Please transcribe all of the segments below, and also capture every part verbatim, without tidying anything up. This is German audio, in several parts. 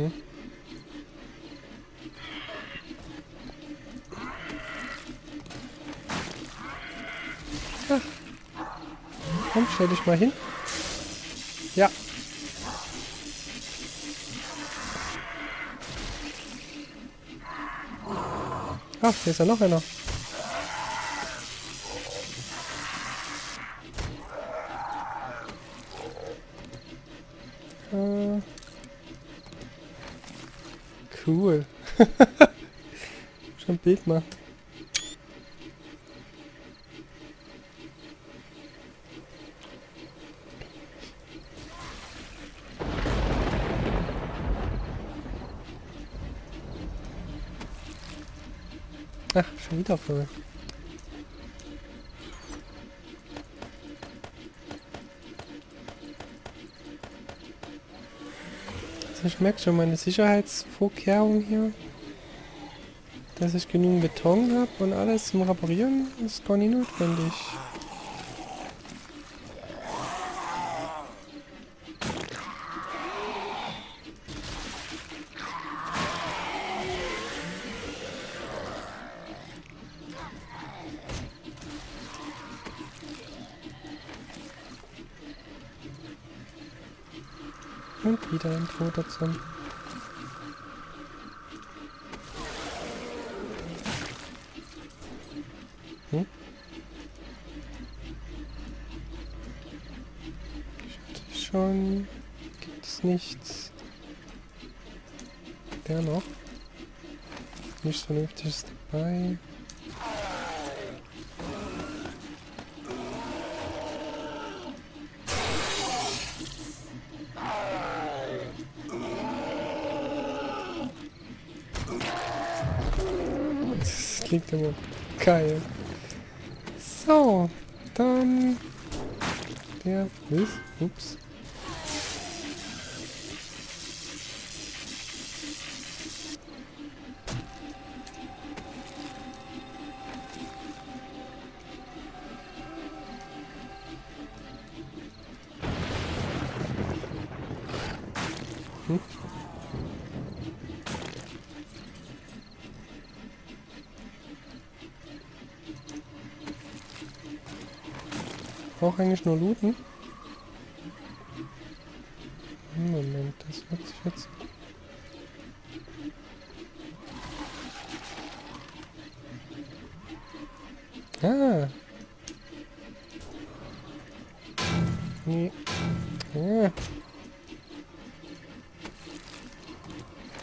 ¿Eh? Ja. Komm, stell dich mal hin. Ja. Ah, hier ist ja noch einer. Äh. Cool. Schon ein Bild machen. Ach, schon wieder voll. Also ich merke schon meine Sicherheitsvorkehrung hier. Dass ich genügend Beton habe und alles zum Reparieren ist gar nicht notwendig. Und wieder ein toter Zombie. Hm? Ich hatte schon... Gibt es nichts. Der noch. Nichts Vernünftiges dabei. Klingt immer geil. So, dann... Der ist... Ups. Hm? Ich brauche eigentlich nur looten. Moment, das wird sich jetzt... Ah! Nee. Ah.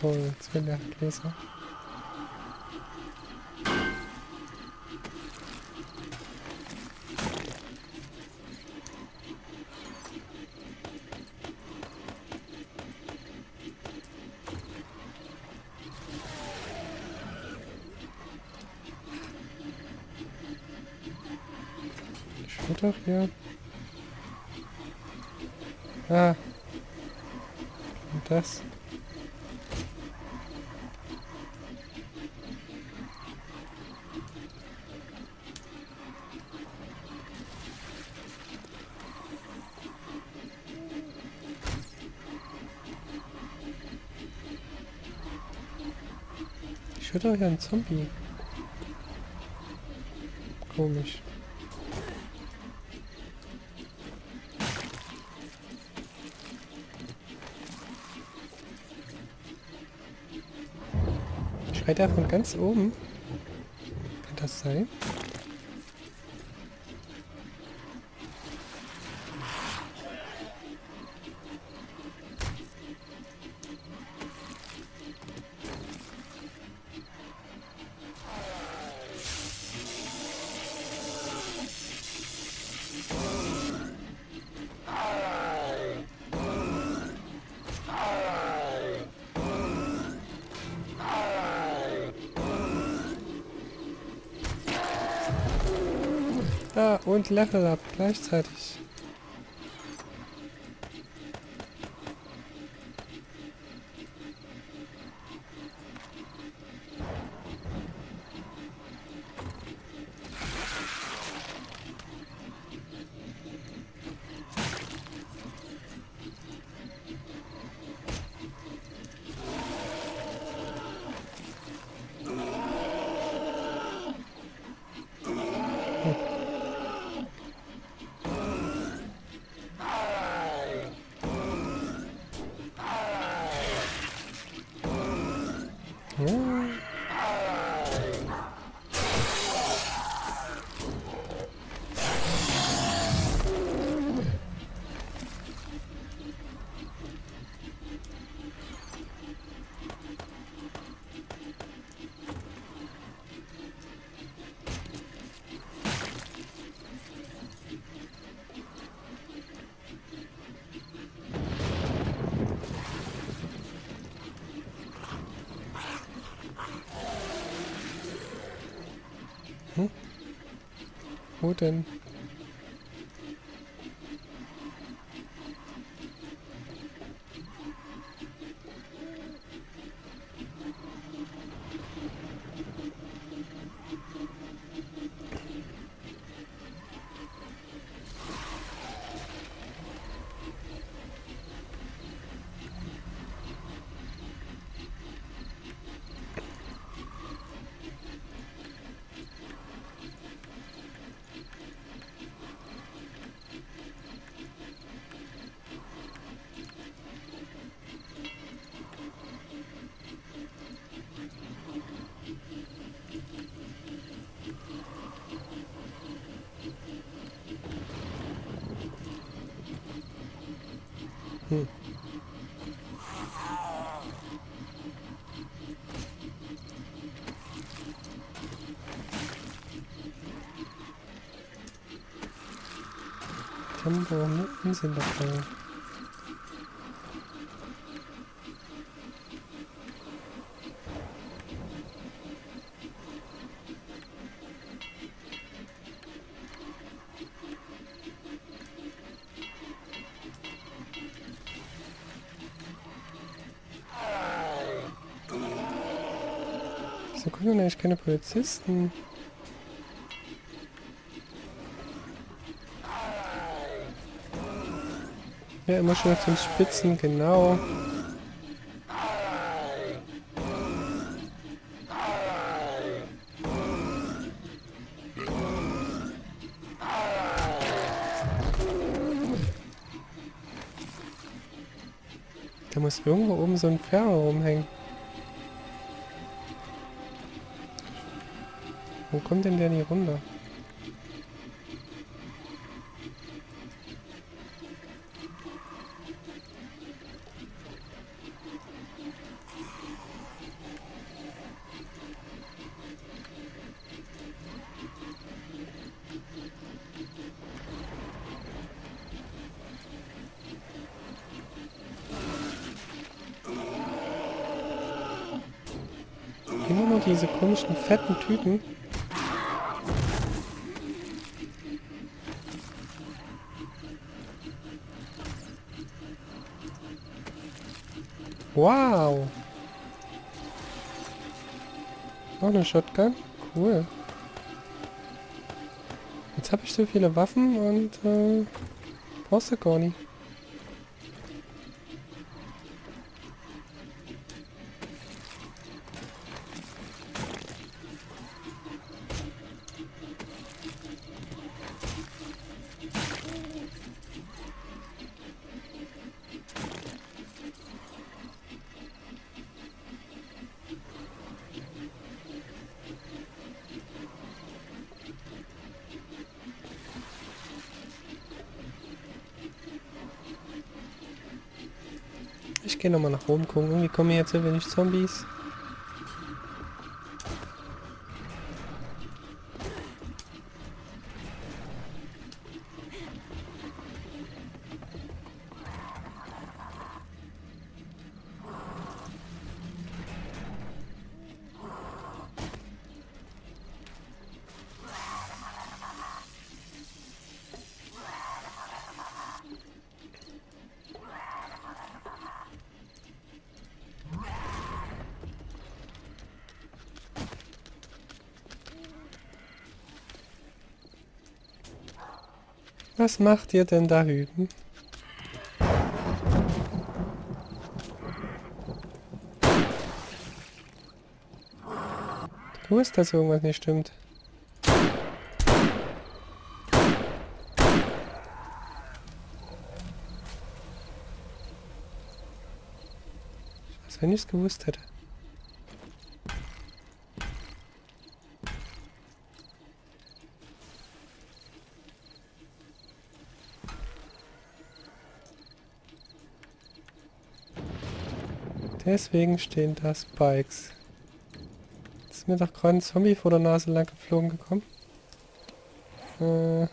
Toll, jetzt will der Gläser. Doch, ja. Ah. Und das. Ich höre doch hier einen Zombie. Komisch. Schreit er von ganz oben? Kann das sein? Ah, und Level Up gleichzeitig. Hm? Wo denn? Hm. Tempo, Mutten sind doch da. So kommen eigentlich keine Polizisten. Ja, immer schön auf den Spitzen, genau. Da muss irgendwo oben so ein Ferro rumhängen. Wo kommt denn der denn hier runter? Immer nur diese komischen fetten Tüten. Wow! Noch eine Shotgun? Cool. Jetzt habe ich so viele Waffen und äh, brauchst du gar nicht. Ich gehe nochmal nach oben gucken. Irgendwie kommen hier jetzt ein wenig Zombies. Was macht ihr denn da hüben? Du weißt, dass irgendwas nicht stimmt. Als wenn ich es gewusst hätte. Deswegen stehen da Spikes. Jetzt ist mir doch gerade ein Zombie vor der Nase lang geflogen gekommen. Äh.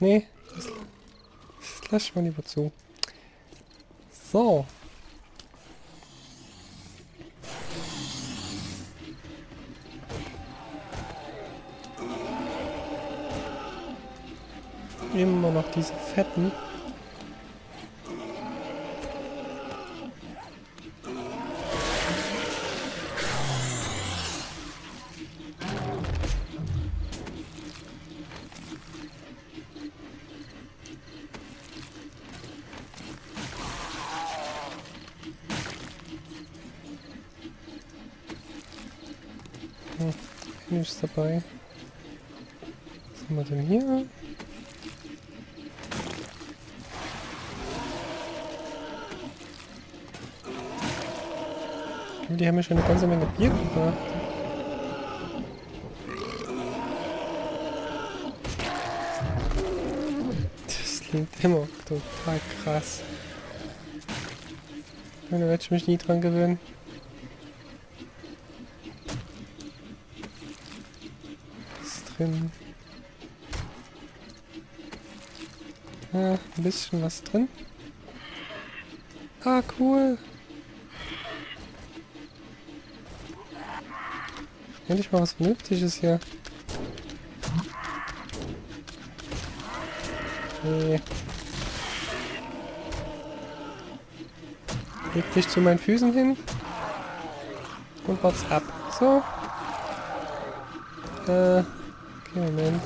Nee, das, das lasse ich mal lieber zu. So. immer noch diese fetten. Nichts dabei. Was haben wir denn hier? Die haben ja schon eine ganze Menge Bier gebracht. Das klingt immer total krass. Da werde ich mich nie dran gewöhnen. Ja, ein bisschen was drin. Ah, cool. Endlich mal was Vernünftiges hier. Okay. Leg dich zu meinen Füßen hin. Und wart's ab. So. Äh... Moment.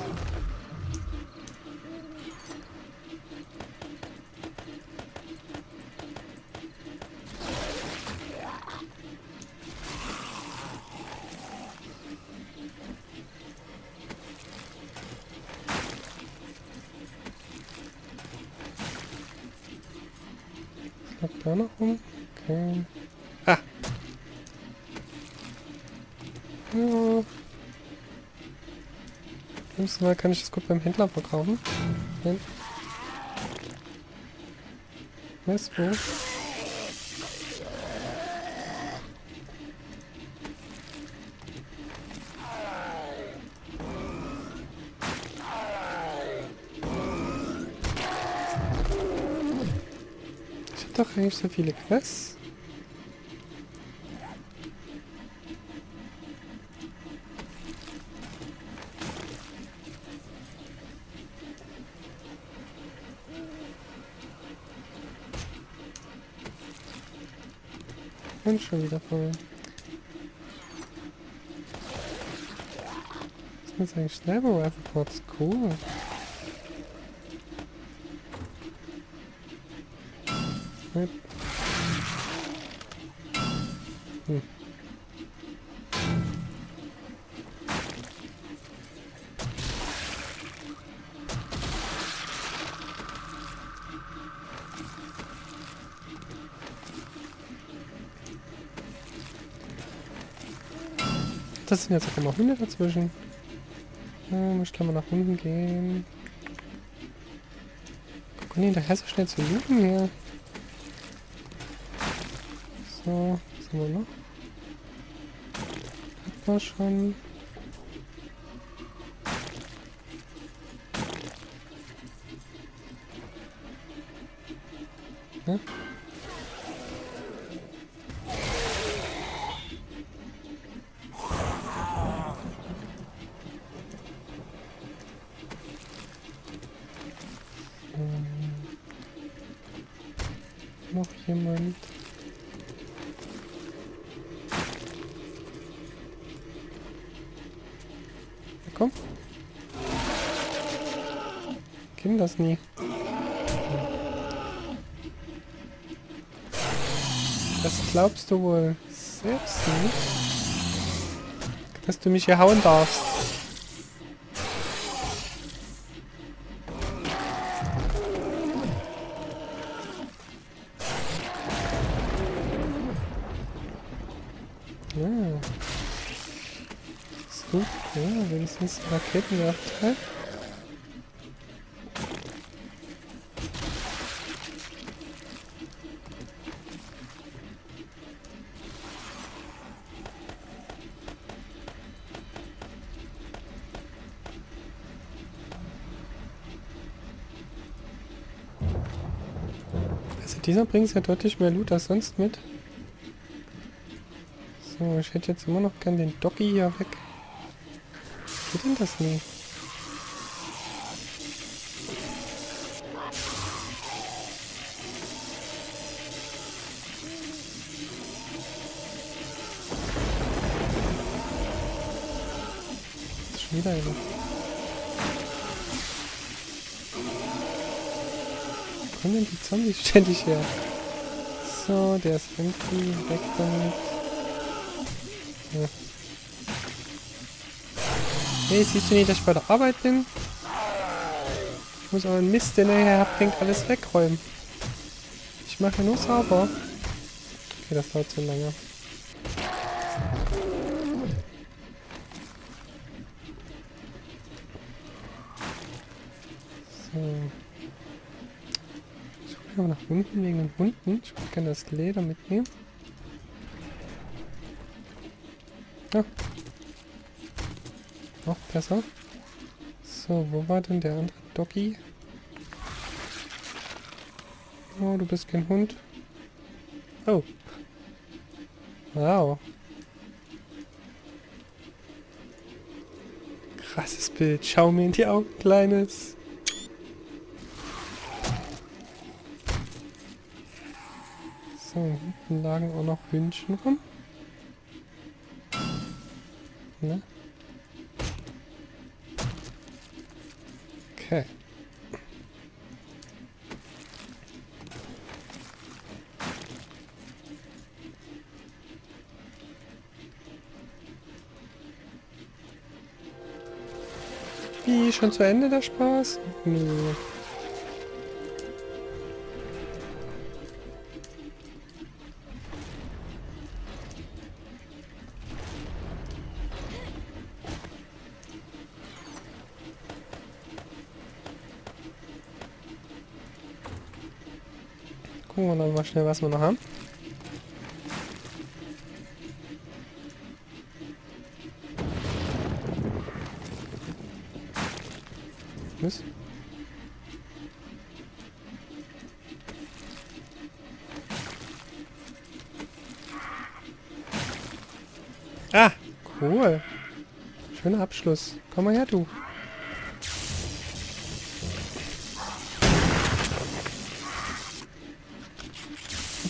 Was lag da noch rum? Okay. Ah! Ja. Mal kann ich das gut beim Händler verkaufen. Nein. Weißt du? Ich hab doch eigentlich so viele Quests. Und schon wieder voll. Was ist jetzt eigentlich Sniper Rifle Pots? Cool. Hm. Das sind jetzt auch immer Hunde dazwischen. Ähm, ich kann mal nach unten gehen. Guck mal, da heißt es schnell zu looten hier. So, was haben wir noch? Hat man schon. Ne? Noch jemand. Ja, komm. Ich kenn das nie. Das glaubst du wohl selbst nicht, dass du mich hier hauen darfst. Gut, ja, wenigstens Raketen gehabt hat. Also dieser bringt ja deutlich mehr Loot als sonst mit. So, ich hätte jetzt immer noch gern den Doggy hier weg. Wie geht denn das nie? Mira eso. Wo kommen denn die Zombies ständig her? So, der ist irgendwie weg damit. Ja. Hey, siehst du nicht, dass ich bei der Arbeit bin? Ich muss aber einen Mist, den er hier bringt, alles wegräumen. Ich mache nur sauber. Okay, das dauert zu lange. So. Ich gucke aber nach unten wegen den Hunden. Ich würde gerne das Leder mitnehmen. Ah. Noch besser. So, wo war denn der andere Doggy? Oh, du bist kein Hund. Oh. Wow. Krasses Bild. Schau mir in die Augen, Kleines. So, hinten lagen auch noch Hündchen rum. Ne? Okay. Wie, schon zu Ende der Spaß? Nö. Nee. Gucken wir dann mal schnell, was wir noch haben. Was? Ah, cool. Schöner Abschluss. Komm mal her, du.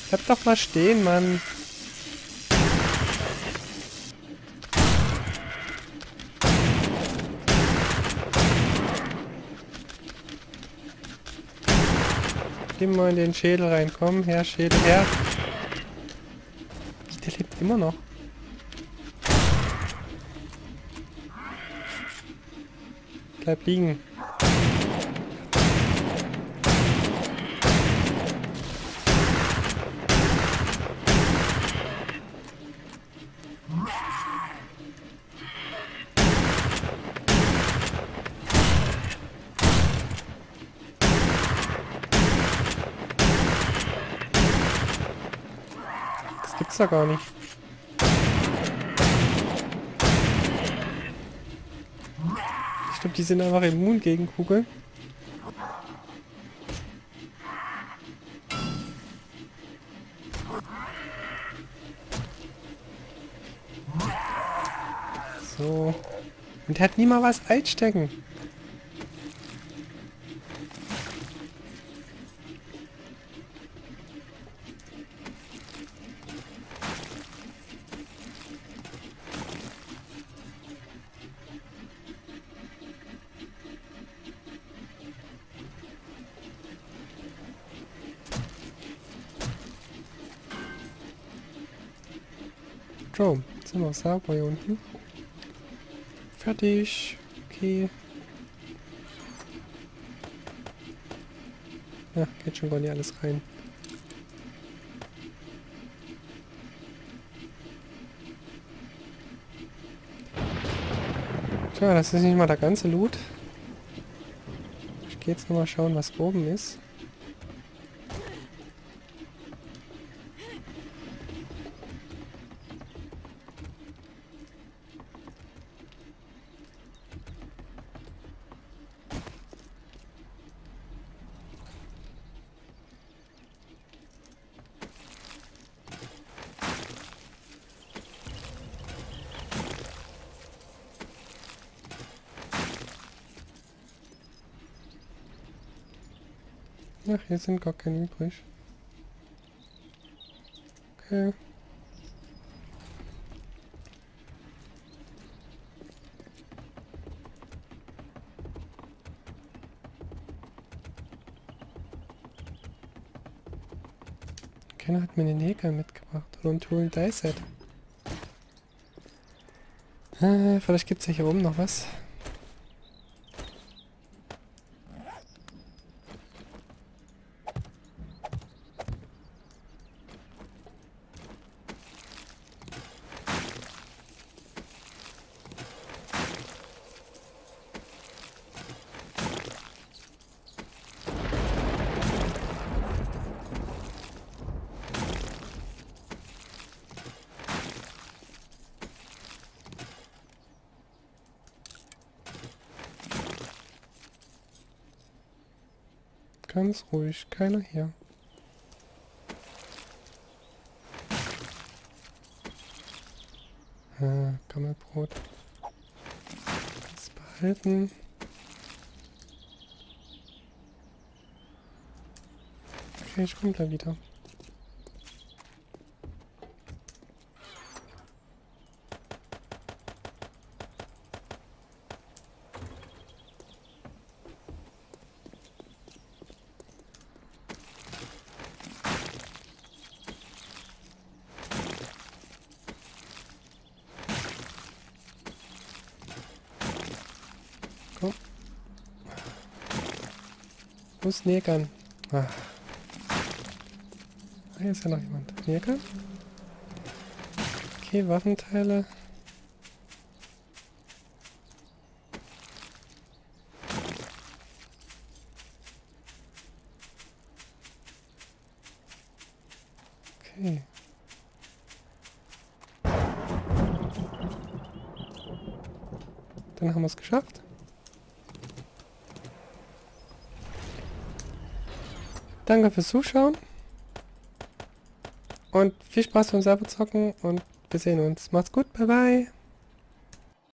Bleib doch mal stehen, Mann. Geh mal in den Schädel rein. Komm her, Schädel her. Der lebt immer noch. Bleib liegen. Gibt's da gar nicht. Ich glaube, die sind einfach immun gegen Kugeln. So. Und der hat nie mal was einstecken. So, jetzt sind wir sauber hier unten. Fertig. Okay. Ja, geht schon gar nicht alles rein. Tja, das ist nicht mal der ganze Loot. Ich gehe jetzt nochmal schauen, was oben ist. Ach, hier sind gar keine übrig. Okay. Keiner hat mir den Häkel mitgebracht. Und holen Dreiset. Äh, vielleicht gibt es ja hier oben noch was. Ganz ruhig, keiner hier. Ah, Gammelbrot. Kannst behalten. Okay, ich komme da wieder. Muss Negern. Ah. Hier ist ja noch jemand. Negern? Okay, Waffenteile. Okay. Dann haben wir es geschafft. Danke fürs Zuschauen und viel Spaß beim Serverzocken und wir sehen uns. Macht's gut, bye bye!